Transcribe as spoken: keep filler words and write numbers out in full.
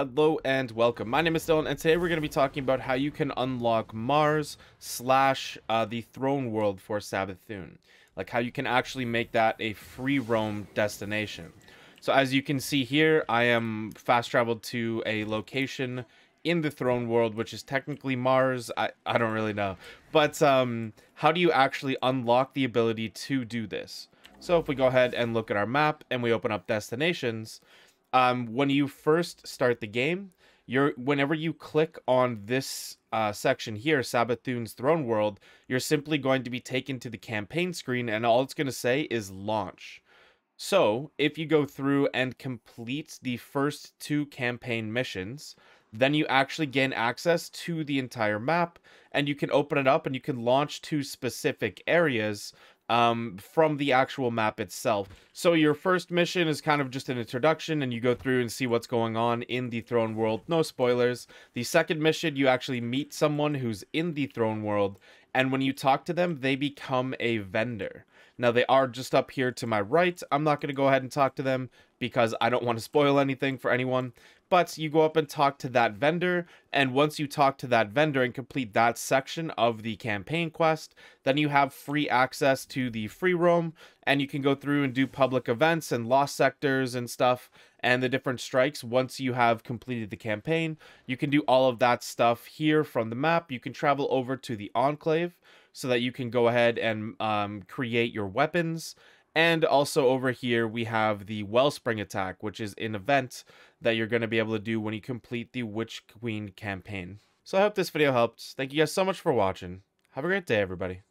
Hello and welcome. My name is Dylan, and today we're going to be talking about how you can unlock Mars slash uh, the Throne World for Savathun. Like how you can actually make that a free roam destination. So as you can see here, I am fast traveled to a location in the Throne World, which is technically Mars. I, I don't really know. But um, how do you actually unlock the ability to do this? So if we go ahead and look at our map and we open up destinations... Um, when you first start the game, you're whenever you click on this uh, section here, Savathun's Throne World, you're simply going to be taken to the campaign screen, and all it's going to say is launch. So if you go through and complete the first two campaign missions, then you actually gain access to the entire map, and you can open it up and you can launch to specific areas Um, from the actual map itself. So your first mission is kind of just an introduction, and you go through and see what's going on in the Throne World. No spoilers. The second mission, you actually meet someone who's in the Throne World, and when you talk to them, they become a vendor. Now, they are just up here to my right. I'm not going to go ahead and talk to them because I don't want to spoil anything for anyone. But you go up and talk to that vendor, and once you talk to that vendor and complete that section of the campaign quest, then you have free access to the free roam, and you can go through and do public events and lost sectors and stuff, and the different strikes once you have completed the campaign. You can do all of that stuff here from the map. You can travel over to the Enclave so that you can go ahead and um, create your weapons. And also over here, we have the Wellspring attack, which is an event that you're going to be able to do when you complete the Witch Queen campaign. So I hope this video helped. Thank you guys so much for watching. Have a great day, everybody.